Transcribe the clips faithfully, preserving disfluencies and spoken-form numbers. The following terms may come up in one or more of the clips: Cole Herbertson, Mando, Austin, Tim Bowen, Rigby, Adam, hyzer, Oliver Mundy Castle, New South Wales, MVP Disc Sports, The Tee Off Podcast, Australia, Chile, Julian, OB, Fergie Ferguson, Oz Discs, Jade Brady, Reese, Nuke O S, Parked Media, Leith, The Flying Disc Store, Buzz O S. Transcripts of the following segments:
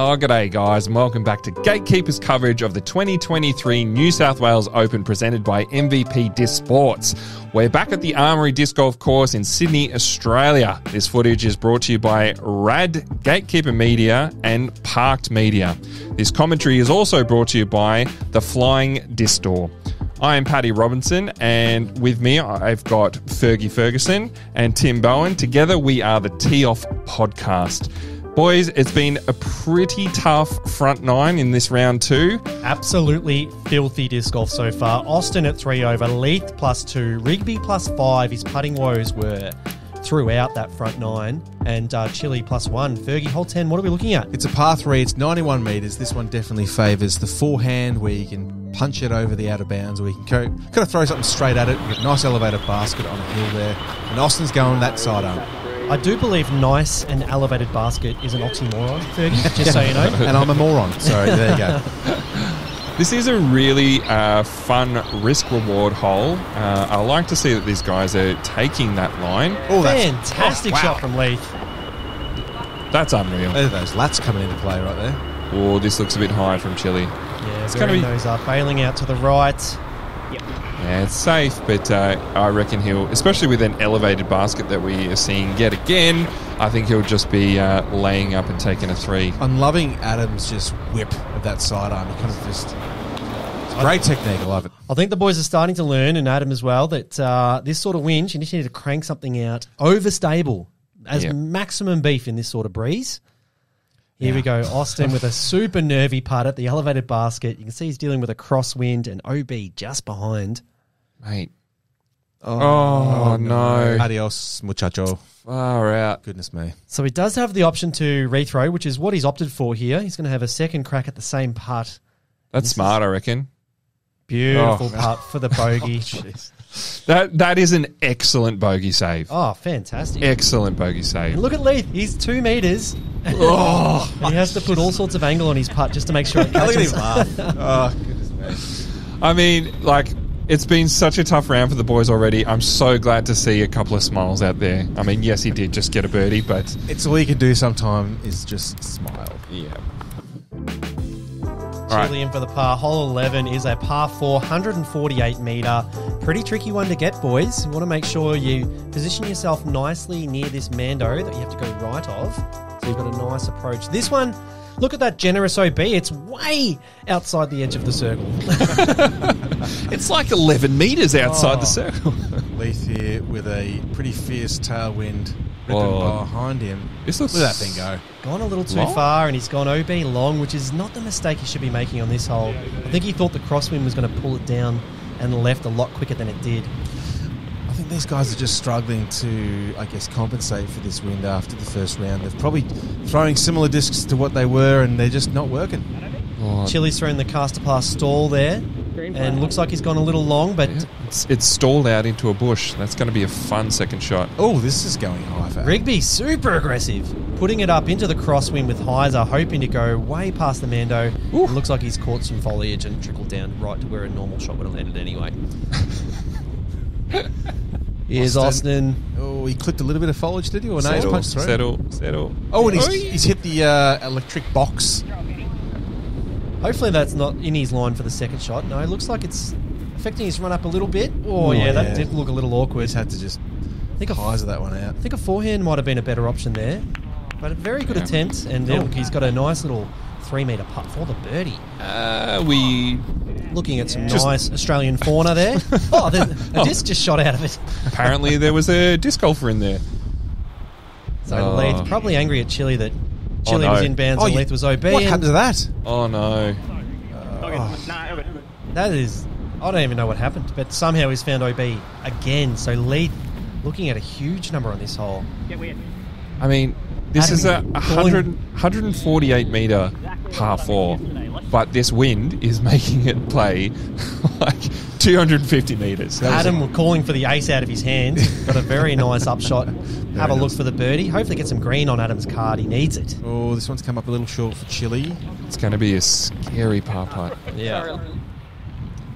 Oh, g'day guys, and welcome back to Gatekeeper's coverage of the twenty twenty-three New South Wales Open presented by M V P Disc Sports. We're back at the Armoury Disc Golf Course in Sydney, Australia. This footage is brought to you by Rad Gatekeeper Media and Parked Media. This commentary is also brought to you by The Flying Disc Store. I am Patty Robinson, and with me I've got Fergie Ferguson and Tim Bowen. Together we are the Tee Off Podcast. Boys, it's been a pretty tough front nine in this round two. Absolutely filthy disc golf so far. Austin at three over, Leith plus two, Rigby plus five. His putting woes were throughout that front nine. And uh, Chile plus one. Fergie, hole ten, what are we looking at? It's a par three. It's ninety-one metres. This one definitely favours the forehand where you can punch it over the out of bounds, where you can co- kind of throw something straight at it. With a nice elevated basket on a hill there. And Austin's going that side arm. I do believe nice and elevated basket is an oxymoron, Fergie, just so you know. And I'm a moron, so there you go. This is a really uh, fun risk-reward hole. Uh, I like to see that these guys are taking that line. Oh, that's fantastic oh, wow. shot from Leith. That's unreal. There are those lats coming into play right there. Oh, this looks a bit high from Chile. Yeah, it's going to be those are bailing out to the right. Yeah, it's safe, but uh, I reckon he'll, especially with an elevated basket that we are seeing yet again, I think he'll just be uh, laying up and taking a three. I'm loving Adam's just whip of that sidearm. It kind of just, it's a great technique. I love it. I think the boys are starting to learn, and Adam as well, that uh, this sort of wind, you just need to crank something out overstable as yep. maximum beef in this sort of breeze. Here yeah. we go, Austin with a super nervy putt at the elevated basket. You can see he's dealing with a crosswind and O B just behind. Mate. Oh, oh no. no. Adios, muchacho. Far out. Goodness me. So he does have the option to rethrow, which is what he's opted for here. He's going to have a second crack at the same putt. That's smart, I reckon. Beautiful oh. putt for the bogey. oh, that That is an excellent bogey save. Oh, fantastic. Excellent bogey save. And look at Leith. He's two metres. Oh, he has to put all sorts of angle on his putt just to make sure it catches. Oh, goodness me. I mean, like, it's been such a tough round for the boys already. I'm so glad to see a couple of smiles out there. I mean, yes, he did just get a birdie, but it's all you can do sometime is just smile. Yeah. Julian right. for the par. Hole eleven is a par four, one hundred forty-eight metre. Pretty tricky one to get, boys. You want to make sure you position yourself nicely near this Mando that you have to go right of. So you've got a nice approach. This one, look at that generous O B. It's way outside the edge of the circle. It's like eleven metres outside oh. the circle. Leith here with a pretty fierce tailwind ripping oh. behind him. This looks Look at that thing go. Gone a little too long? far, and he's gone O B long, which is not the mistake he should be making on this hole. I think he thought the crosswind was going to pull it down and left a lot quicker than it did. I think these guys are just struggling to, I guess, compensate for this wind after the first round. They're probably throwing similar discs to what they were, and they're just not working. Oh. Chili's thrown the caster past stall there. And looks like he's gone a little long, but yeah, it's, it's stalled out into a bush. That's going to be a fun second shot. Oh, this is going high for Rigby, super aggressive. Putting it up into the crosswind with hyzer, hoping to go way past the Mando. It looks like he's caught some foliage and trickled down right to where a normal shot would have landed anyway. Here's Austin. Austin. Oh, he clipped a little bit of foliage, did he? Or settle, no, he's punched through. Settle, settle. Oh, and he's, oh, yeah. he's hit the uh, electric box. Hopefully that's not in his line for the second shot. No, it looks like it's affecting his run up a little bit. Oh, oh yeah, yeah, that did look a little awkward. He's had to just hyzer that one out. I think a forehand might have been a better option there. But a very good yeah. attempt, and oh. look, he's got a nice little three-metre putt for the birdie. Uh, we... Looking at some yeah. nice Australian fauna there. oh, a disc just shot out of it. Apparently there was a disc golfer in there. So oh. Leith's probably angry at Chile that... Chile oh, no. was in bounds oh, and Leith was O B. What happened to that? Oh, no. Uh, oh. That is... I don't even know what happened, but somehow he's found O B again. So Leith looking at a huge number on this hole. I mean, this Adam is a one hundred, one hundred forty-eight metre par four, but this wind is making it play like two hundred fifty metres. That Adam was calling for the ace out of his hand. Got a very nice upshot. Have a look for the birdie. Hopefully get some green on Adam's card. He needs it. Oh, this one's come up a little short for Chile. It's going to be a scary par putt. Yeah.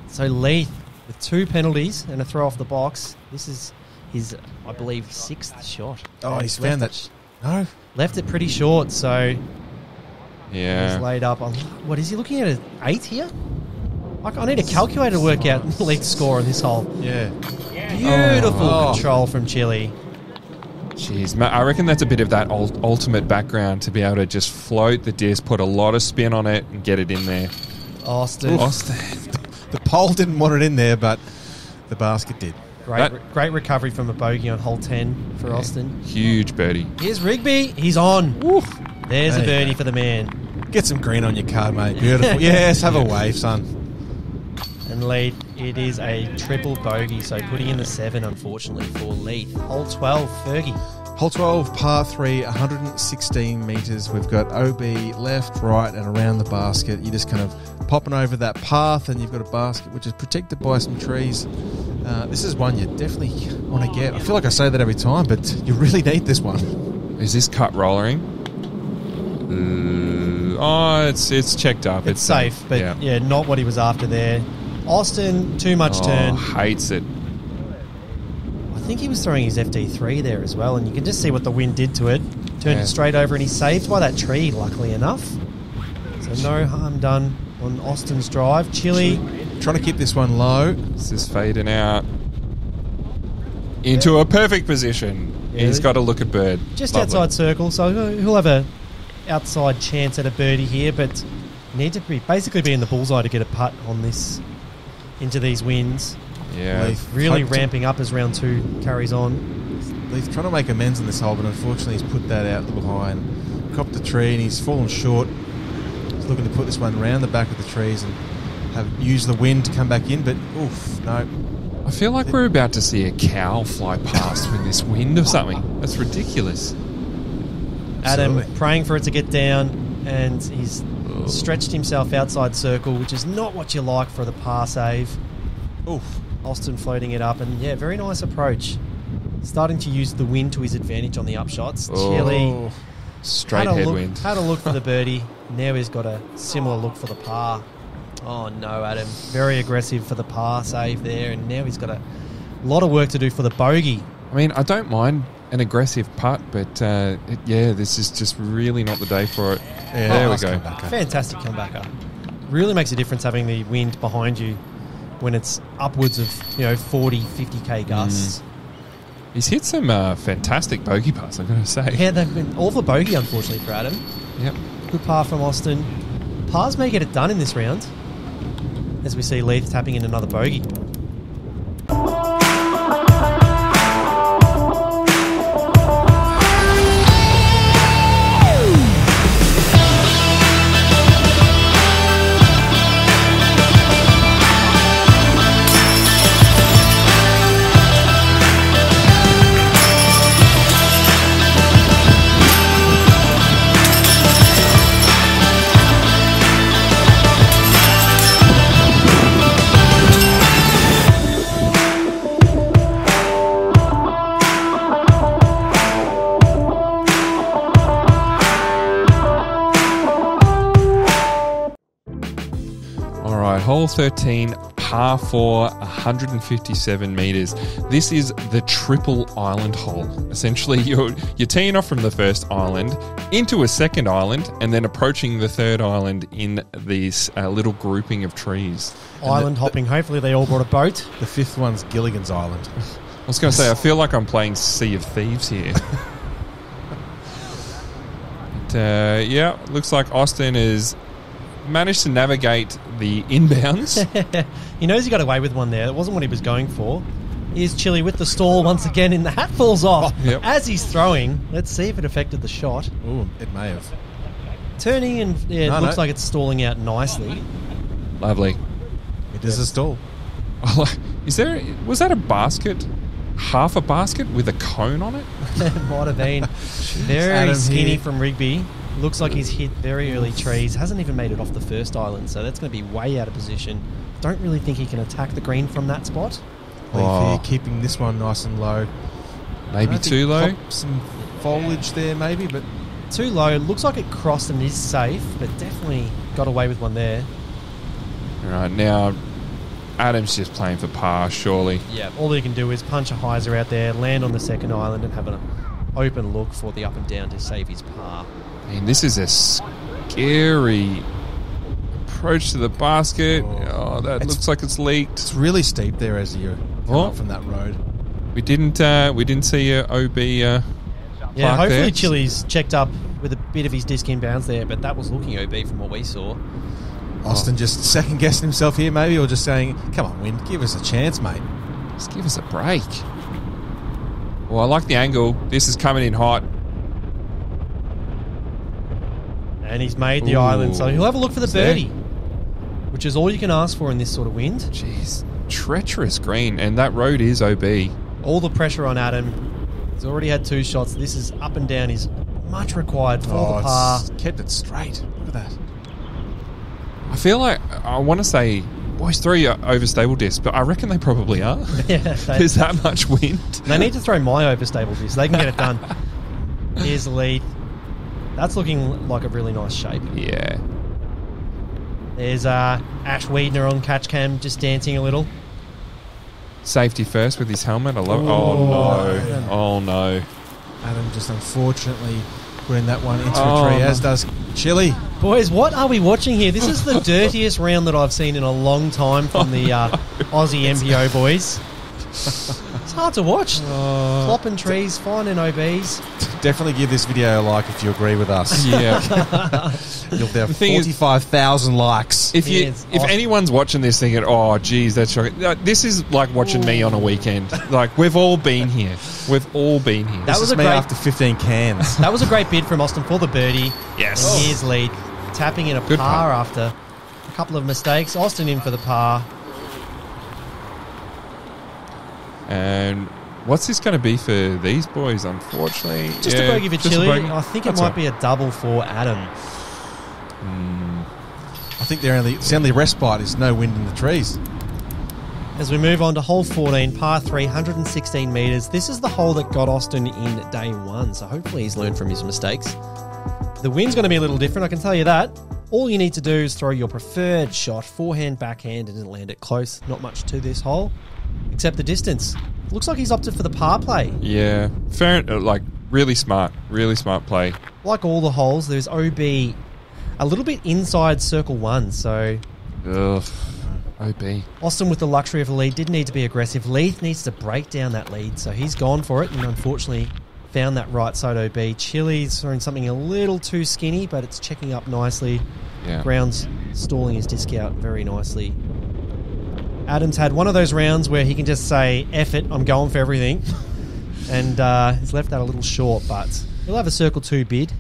So Leith with two penalties and a throw off the box. This is his, I believe, sixth shot. Oh, he's found that. No. Left it pretty short, so Yeah. He's laid up. I'm, what is he looking at? An eight here? I need a calculator to work out the lead score on this hole. Yeah. Beautiful oh. control from Chile. Jeez, Matt, I reckon that's a bit of that ultimate background to be able to just float the disc, put a lot of spin on it, and get it in there. Austin. Oof. Austin. The pole didn't want it in there, but the basket did. Great, re great recovery from a bogey on hole ten for yeah. Austin. Huge birdie. Here's Rigby. He's on. Woof. There's there a birdie for the man. Get some green on your card, mate. Beautiful. Yes, have a wave, son. And Leith, it is a triple bogey, so putting in the seven, unfortunately, for Leith. Hole twelve, Fergie. Hole twelve, par three, one hundred sixteen metres. We've got O B left, right, and around the basket. You're just kind of popping over that path, and you've got a basket which is protected by some trees. Uh, this is one you definitely want to get. I feel like I say that every time, but you really need this one. Is this cut rollering? Mm. Oh, it's it's checked up. It's, it's safe, safe, but yeah. yeah, not what he was after there. Austin, too much oh, turn. Hates it. I think he was throwing his F D three there as well, and you can just see what the wind did to it. Turned yeah. it straight over, and he's saved by that tree, luckily enough. So no harm done on Austin's drive. Chile. Trying to keep this one low. This is fading out. Into yeah. a perfect position. Yeah. He's got a look at bird. Just Lovely. outside circle, so he'll have a outside chance at a birdie here, but need to be basically be in the bullseye to get a putt on this. Into these wins. Yeah. Leith really ramping up as round two carries on. Leith trying to make amends in this hole, but unfortunately he's put that out a little high and copped the tree, and he's fallen short. He's looking to put this one round the back of the trees and have use the wind to come back in, but oof, no. I feel like we're about to see a cow fly past with this wind or something. That's ridiculous. Adam Absolutely. praying for it to get down, and he's stretched himself outside circle, which is not what you like for the par save. Oof. Austin floating it up, and yeah, very nice approach. Starting to use the wind to his advantage on the upshots. Oh. Chile. Straight headwind. Had a look for the birdie. Now he's got a similar look for the par. Oh no, Adam. Very aggressive for the par save there, and now he's got a lot of work to do for the bogey. I mean, I don't mind an aggressive putt, but uh, it, yeah, this is just really not the day for it. Yeah, there we go. Comebacker. Fantastic comebacker. Really makes a difference having the wind behind you when it's upwards of, you know, forty, fifty K gusts. Mm. He's hit some uh, fantastic bogey putts, I've got to say. Yeah, they've been all for bogey, unfortunately, for Adam. Yep. Good par from Austin. Pars may get it done in this round, as we see Leith tapping in another bogey. thirteen, par four, one hundred fifty-seven metres. This is the triple island hole. Essentially, you're, you're teeing off from the first island into a second island and then approaching the third island in this uh, little grouping of trees. Island the, hopping. The, Hopefully they all brought a boat. The fifth one's Gilligan's Island. I was going to say, I feel like I'm playing Sea of Thieves here. but, uh, yeah, looks like Austin is... managed to navigate the inbounds. He knows he got away with one there. That wasn't what he was going for. Here's Chile with the stall once again, and the hat falls off oh, yep. as he's throwing. Let's see if it affected the shot. Ooh, it may have. Turning and yeah, no, it looks no. like it's stalling out nicely. Lovely. It is yeah. a stall. Oh, is there? Was that a basket? Half a basket with a cone on it? Might have been. Very Adam skinny here. from Rigby. Looks like he's hit very early trees. Hasn't even made it off the first island, so that's going to be way out of position. Don't really think he can attack the green from that spot. Oh. Leith here, keeping this one nice and low. Maybe too low. Some foliage there, maybe, but too low. Looks like it crossed and is safe, but definitely got away with one there. All right, now Adam's just playing for par, surely. Yeah, all he can do is punch a hyzer out there, land on the second island, and have an open look for the up and down to save his par. I mean, this is a scary approach to the basket. Oh, oh that looks like it's leaked. It's really steep there as you come oh. up from that road. We didn't uh, we didn't see uh, O B. Uh, yeah, hopefully there. Chili's checked up with a bit of his disc in bounds there, but that was looking O B from what we saw. Austin oh. just second guessing himself here, maybe, or just saying, "Come on, Wynn, give us a chance, mate. Just give us a break." Well, I like the angle. This is coming in hot. And he's made the Ooh, island, so he'll have a look for the birdie, there? which is all you can ask for in this sort of wind. Jeez, treacherous green, and that road is O B. All the pressure on Adam. He's already had two shots. This is up and down is much required for oh, the par. Kept it straight. Look at that. I feel like I want to say boys three are overstable discs, but I reckon they probably are. Yeah, they, there's that much wind. They need to throw my overstable disc. They can get it done. Here's the lead. That's looking like a really nice shape. Yeah. There's uh, Ash Weedner on catch cam, just dancing a little. Safety first with his helmet. I love. Ooh, oh no! Adam. Oh no! Adam just unfortunately putting that one into oh, a tree, no. as does Chile. Boys, what are we watching here? This is the dirtiest round that I've seen in a long time from the uh, Aussie M P O boys. It's hard to watch. Uh, Plopping trees, finding O Bs. Definitely give this video a like if you agree with us. Yeah. You'll have forty-five thousand likes. If you, yeah, if awesome. anyone's watching this thinking, oh, geez, that's shocking. This is like watching Ooh. me on a weekend. Like, we've all been here. We've all been here. That this was is a me great, after fifteen cans. That was a great bid from Austin for the birdie. Yes. And here's lead. Tapping in a Good par putt. after a couple of mistakes. Austin in for the par. And what's this going to be for these boys, unfortunately? Just yeah, a bogey for Chile. I think That's it might right. be a double for Adam. Mm. I think their only, the only respite is no wind in the trees. As we move on to hole fourteen, par three, one hundred sixteen metres. This is the hole that got Austin in day one, so hopefully he's learned from his mistakes. The wind's going to be a little different, I can tell you that. All you need to do is throw your preferred shot, forehand, backhand, and land it close. Not much to this hole. Except the distance. Looks like he's opted for the par play. Yeah. Fair, like, really smart. Really smart play. Like all the holes, there's O B a little bit inside circle one, so... Ugh. O B. Austin, with the luxury of the lead, did need to be aggressive. Leith needs to break down that lead, so he's gone for it and unfortunately found that right side O B. Chile's throwing something a little too skinny, but it's checking up nicely. Yeah. Ground's stalling his disc out very nicely. Adam's had one of those rounds where he can just say, F it, I'm going for everything. And uh, he's left that a little short, but he'll have a circle two bid.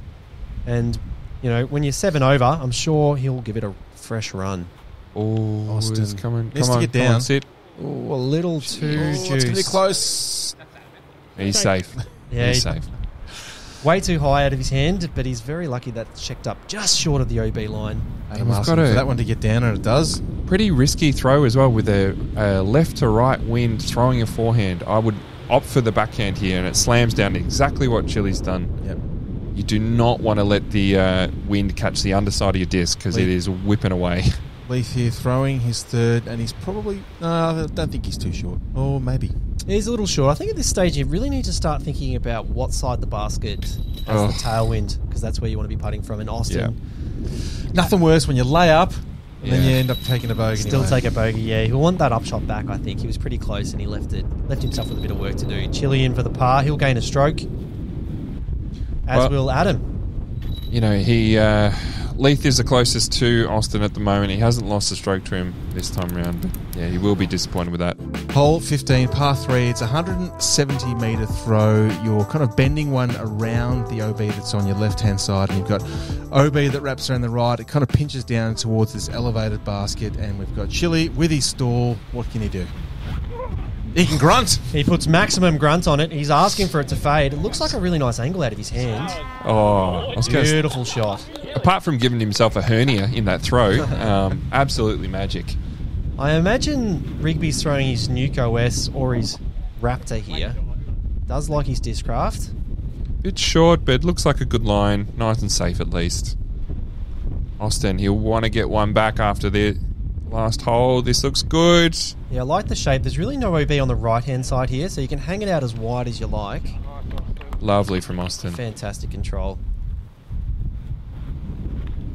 And, you know, when you're seven over, I'm sure he'll give it a fresh run. Oh, Austin's coming. Come on, to get down. Come on, sit. Oh, a little too oh, juice. It's going to be close. He's safe. Yeah, he's safe. Way too high out of his hand, but he's very lucky that's checked up just short of the O B line. Adam got for that one to get down, and it does. Pretty risky throw as well with a, a left to right wind throwing a forehand. I would opt for the backhand here, and it slams down exactly what Chile's done. Yep. You do not want to let the uh, wind catch the underside of your disc because it is whipping away. Leith here throwing his third, and he's probably... Uh, I don't think he's too short. Or maybe. He's a little short. I think at this stage you really need to start thinking about what side the basket has oh. the tailwind, because that's where you want to be putting from in Austin. Yeah. Nothing worse when you lay up and yeah. then you end up taking a bogey. Still anyway. take a bogey, yeah. He'll want that upshot back, I think. He was pretty close and he left it, left himself with a bit of work to do. Chile in for the par. He'll gain a stroke, as well, will Adam. You know, he... Uh, Leith is the closest to Austin at the moment. He hasn't lost a stroke to him this time round. Yeah, he will be disappointed with that. Hole fifteen, par three. It's a one hundred seventy metre throw. You're kind of bending one around the O B that's on your left-hand side, and you've got O B that wraps around the right. It kind of pinches down towards this elevated basket, and we've got Chile with his stall. What can he do? He can grunt. He puts maximum grunt on it. He's asking for it to fade. It looks like a really nice angle out of his hand. Oh, beautiful shot. Apart from giving himself a hernia in that throw, um, absolutely magic. I imagine Rigby's throwing his Nuke O S or his Raptor here. Does like his Discraft. Bit short, but looks like a good line. Nice and safe at least. Austin, he'll want to get one back after this. Last hole. This looks good. Yeah, I like the shape. There's really no O B on the right-hand side here, so you can hang it out as wide as you like. Lovely from Austin. Fantastic control.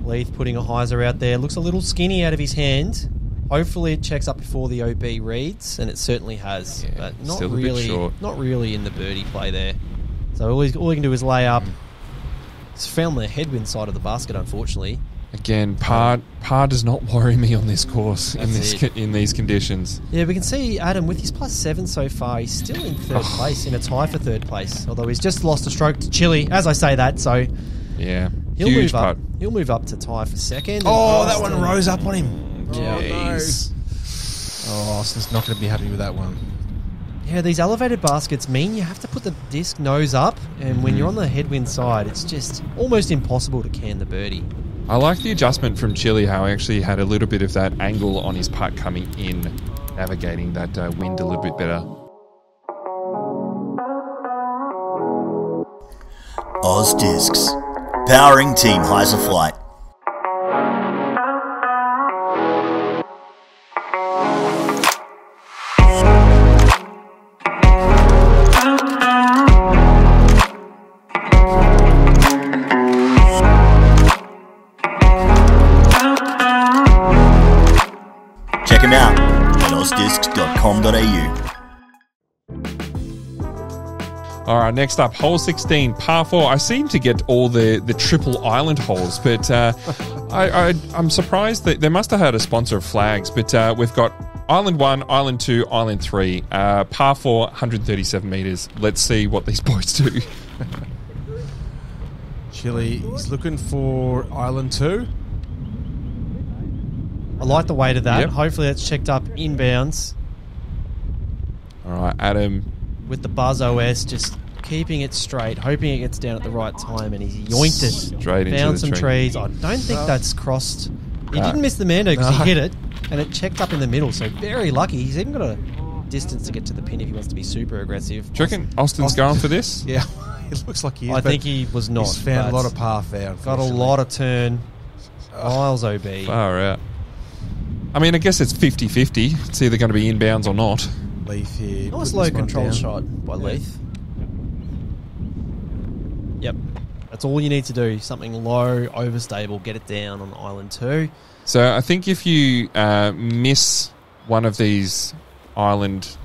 Leith putting a hyzer out there. Looks a little skinny out of his hand. Hopefully it checks up before the O B reads, and it certainly has. Yeah, but not really, not really in the birdie play there. So all, he's, all he can do is lay up. It's found the headwind side of the basket, unfortunately. Again, par par does not worry me on this course in this in these conditions. Yeah, we can see Adam with his plus seven so far. He's still in third oh. place, in a tie for third place. Although he's just lost a stroke to Chile, as I say that. So yeah, he'll Huge move putt. up. He'll move up to tie for second. Oh, that one rose up on him. Jeez. Oh, no. Austin's not going to be happy with that one. Yeah, these elevated baskets mean you have to put the disc nose up, and mm. when you're on the headwind side, it's just almost impossible to can the birdie. I like the adjustment from Chile, how he actually had a little bit of that angle on his putt coming in, navigating that uh, wind a little bit better. Oz Discs, powering Team Heiser Flight. All right, next up, hole sixteen, par four. I seem to get all the, the triple island holes, but uh, I, I, I'm surprised that they must have had a sponsor of flags. But uh, we've got island one, island two, island three, uh, par four, one hundred thirty-seven metres. Let's see what these boys do. Chile is looking for island two. I like the weight of that. Yep. Hopefully that's checked up inbounds. All right, Adam. With the Buzz O S, just keeping it straight, hoping it gets down at the right time, and he yoinked it. Straight into the some tree. trees. I don't think no. that's crossed. He no. didn't miss the Mando because no. he hit it, and it checked up in the middle, so very lucky. He's even got a distance to get to the pin if he wants to be super aggressive. Do you reckon Austin's Austin. going for this? Yeah, it looks like he is. I think he was not. He's found a lot of par there. Got a lot of turn. Miles oh. O B. Far out. I mean, I guess it's fifty fifty. It's either going to be inbounds or not. Leith here. Nice low control down. shot by yeah. Leith. Yep. That's all you need to do. Something low, overstable, get it down on island two. So I think if you uh, miss one of these island,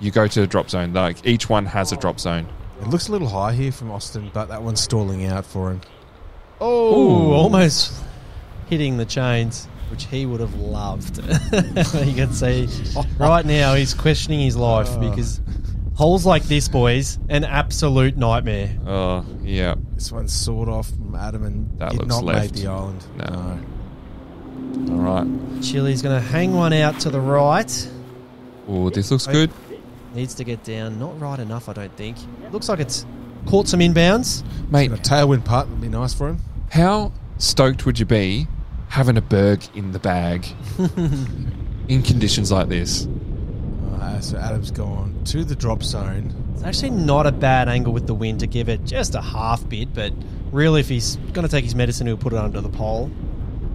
you go to the drop zone. Like each one has a drop zone. It looks a little high here from Austin, but that one's stalling out for him. Oh, Ooh, almost hitting the chains, which he would have loved. You can see right now he's questioning his life oh. because holes like this, boys, an absolute nightmare. Oh, yeah. This one's sawed off from Adam and that did not left. make the island. No. no. All right. Chile's going to hang one out to the right. Oh, this looks good. Needs to get down. Not right enough, I don't think. Looks like it's caught some inbounds. Mate, a tailwind putt would be nice for him. How stoked would you be having a berg in the bag in conditions like this? Uh, so Adam's gone to the drop zone. It's actually not a bad angle with the wind to give it just a half bit, but really if he's going to take his medicine, he'll put it under the pole.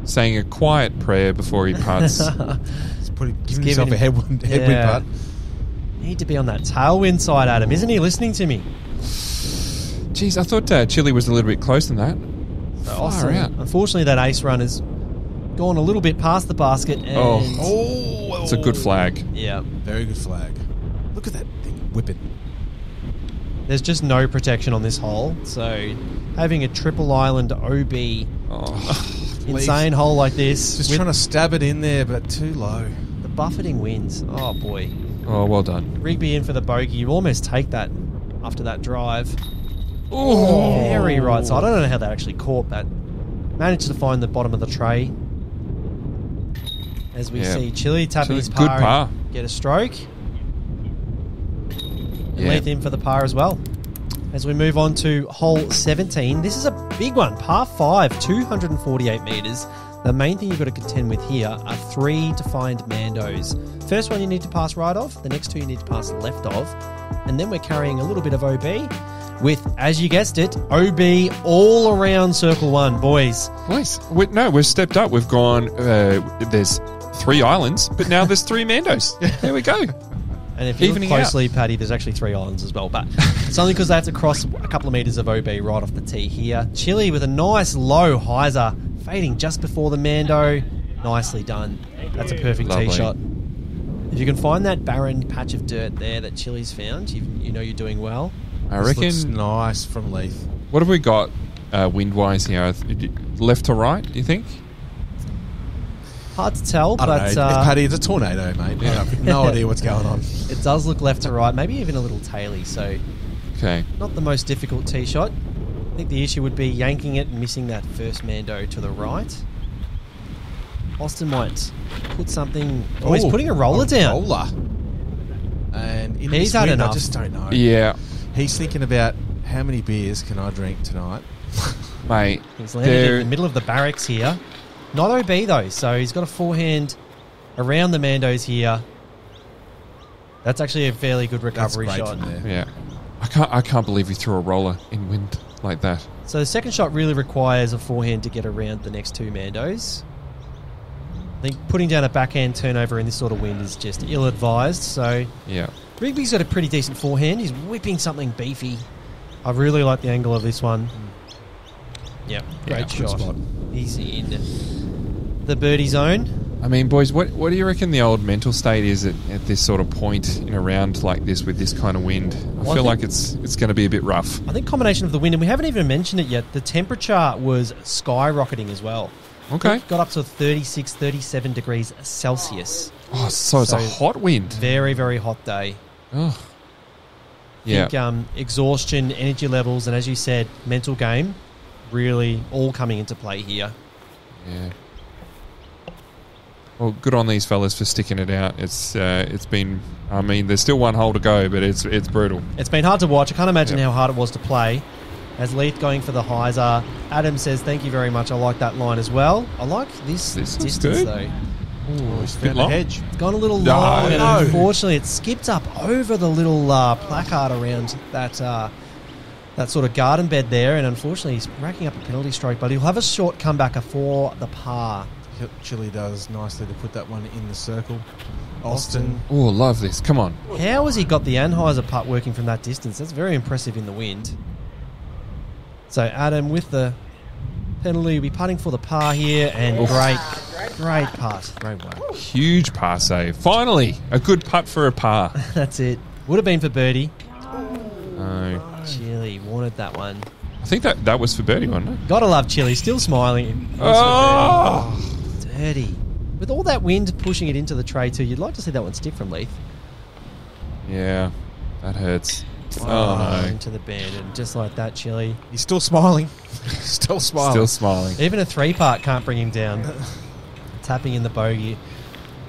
Saying a quiet prayer before he putts. He's putting, giving, he's giving himself him, a headwind, headwind yeah. putt. Need to be on that tailwind side, Adam. Isn't he listening to me? Jeez, I thought uh, Chile was a little bit closer than that. So Far out. Unfortunately, that ace run is gone a little bit past the basket. And oh. oh, it's a good flag. Yeah, very good flag. Look at that thing whipping. There's just no protection on this hole, so having a triple island O B oh. insane hole like this. Just trying to stab it in there, but too low. The buffeting winds. Oh boy. Oh, well done. Rigby in for the bogey. You almost take that after that drive. Oh, very right side. I don't know how that actually caught that. Managed to find the bottom of the tray. As we yeah. see Chile tapping Chile, his par, good par. Get a stroke. And yeah. Leith in for the par as well. As we move on to hole seventeen, this is a big one. Par five, two hundred forty-eight metres. The main thing you've got to contend with here are three defined mandos. First one you need to pass right of. The next two you need to pass left of. And then we're carrying a little bit of O B with, as you guessed it, O B all around circle one, boys. Boys, we, no, we've stepped up. We've gone, uh, there's... three islands, but now there's three mandos. There we go. And if you Evening look closely, out. Patty, there's actually three islands as well. But it's only because they have to cross a couple of metres of O B right off the tee here. Chile with a nice low hyzer, fading just before the Mando. Nicely done. That's a perfect Lovely. tee shot. If you can find that barren patch of dirt there that Chile's found, you, you know you're doing well. I this reckon... Looks nice from Leith. What have we got uh, wind-wise here? Left to right, do you think? Hard to tell, I but... Don't know. Uh, Paddy, it's a tornado, mate. I have no idea what's going on. It does look left to right, maybe even a little taily, so... Okay. Not the most difficult tee shot. I think the issue would be yanking it and missing that first Mando to the right. Austin might put something... Oh, Ooh, he's putting a roller a down. roller. And in he's had wind, enough. I just don't know. Yeah. He's thinking about how many beers can I drink tonight? Mate. He's landed they're... in the middle of the barracks here. Not O B though, so he's got a forehand around the Mandos here. That's actually a fairly good recovery shot. There. Yeah, I can't. I can't believe he threw a roller in wind like that. So the second shot really requires a forehand to get around the next two Mandos. I think putting down a backhand turnover in this sort of wind is just ill-advised. So yeah, Rigby's got a pretty decent forehand. He's whipping something beefy. I really like the angle of this one. Yep, great yeah, shot. Spot. He's in the birdie zone. I mean, boys, what what do you reckon the old mental state is at, at this sort of point in a round like this with this kind of wind? I well, feel I think, like it's it's going to be a bit rough. I think combination of the wind, and we haven't even mentioned it yet, the temperature was skyrocketing as well. Okay. It got up to thirty-six, thirty-seven degrees Celsius. Oh, so it's so a hot wind. Very, very hot day. Oh. Yeah. I think um, exhaustion, energy levels, and as you said, mental game really all coming into play here. Yeah. Well, good on these fellas for sticking it out. It's uh, it's been. I mean, there's still one hole to go, but it's it's brutal. It's been hard to watch. I can't imagine yep. how hard it was to play. As Leith going for the hyzer, Adam says, "Thank you very much. I like that line as well. I like this, this distance good. though. Ooh, it's found the hedge. It's gone a little no, long, no. and unfortunately, it skipped up over the little uh, placard around that uh, that sort of garden bed there. And unfortunately, he's racking up a penalty stroke, but he'll have a short comeback for the par." Chile does nicely to put that one in the circle. Austin. Oh, love this. Come on. How has he got the Anheuser putt working from that distance? That's very impressive in the wind. So Adam with the penalty will be putting for the par here. And Oof. great, great putt. Great one. Huge par save. Finally, a good putt for a par. That's it. Would have been for birdie. No. Chile wanted that one. I think that, that was for birdie, wasn't it? Gotta love Chile. Still smiling. Oh! Dirty. With all that wind pushing it into the tray too, you'd like to see that one stick from Leith. Yeah, that hurts. Oh, oh no. Into the bend, and just like that, Chile. He's still smiling. still smiling. Still smiling. Even a three-part can't bring him down. Tapping in the bogey.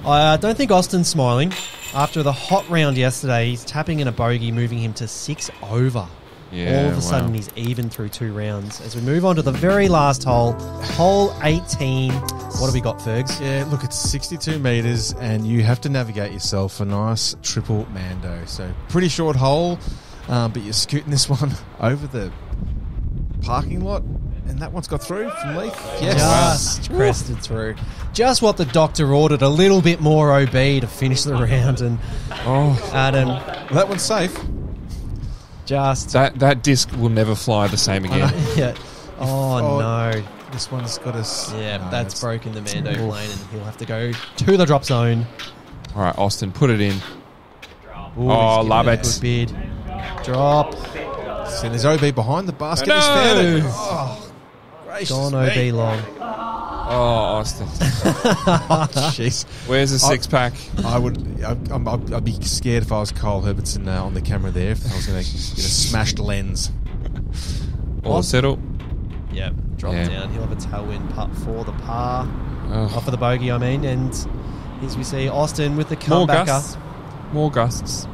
I don't think Austin's smiling. After the hot round yesterday, he's tapping in a bogey, moving him to six over. Yeah, all of a wow. sudden, he's even through two rounds. As we move on to the very last hole, hole eighteen. What have we got, Fergs? Yeah, look, it's sixty-two metres, and you have to navigate yourself a nice triple Mando. So pretty short hole, um, but you're scooting this one over the parking lot, and that one's got through from Leith. Yes. Just Woo. crested through. Just what the doctor ordered, a little bit more O B to finish the round. And oh, Adam. Well, that one's safe. Just that that disc will never fly the same again. yeah. Oh, oh no! This one's got us. Yeah, no, that's broken the Mando oof. plane, and he'll have to go to the drop zone. All right, Austin, put it in. Ooh, oh, love it! Good bid. Drop. So there's O B behind the basket. No. He's found it. Oh, gracious Gone O B me. long. Oh, Austin. oh, jeez. Where's the six-pack? I would, I'd, I'd, I'd be scared if I was Cole Herbertson uh, on the camera there, if I was going to get a smashed lens. All settle. Yeah, drop yeah. down. He'll have a tailwind putt for the par. Oh. Off of the bogey, I mean. And as we see, Austin with the comebacker. More gusts. More gusts.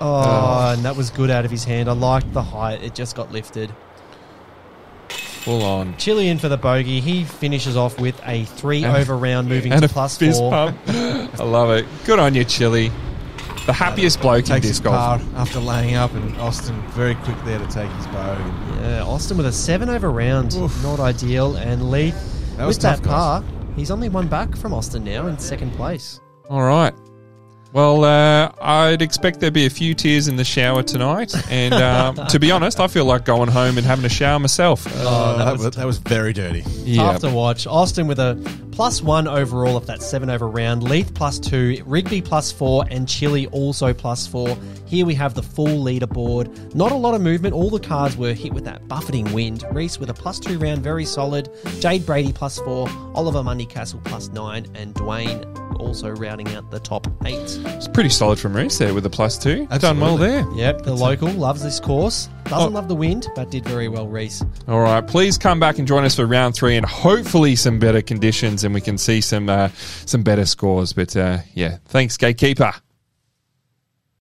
Oh, oh, and that was good out of his hand. I liked the height. It just got lifted. Full on. Chile in for the bogey. He finishes off with a three and over round, moving and to a plus fist four. Pump. I love it. Good on you, Chile. The happiest bloke in disc golf. After laying up, and Austin very quick there to take his bogey. Yeah, Austin with a seven over round. Oof. Not ideal. And Leith with that par. He's only one back from Austin now in second place. All right. Well, uh, I'd expect there'd be a few tears in the shower tonight. And um, to be honest, I feel like going home and having a shower myself. Uh, oh, that, that, was, that was very dirty. Yeah. Tough to watch. Austin with a plus one overall of that seven over round. Leith plus two, Rigby plus four, and Chile also plus four. Here we have the full leaderboard. Not a lot of movement. All the cards were hit with that buffeting wind. Reese with a plus two round, very solid. Jade Brady plus four, Oliver Mundy Castle plus nine, and Dwayne also rounding out the top eight. It's pretty solid from Reese there with a plus two. Absolutely. Done well there. Yep, the local loves this course. Doesn't oh. love the wind, but did very well, Reese. All right, please come back and join us for round three and hopefully some better conditions and we can see some uh, some better scores. But, uh, yeah, thanks, Gatekeeper.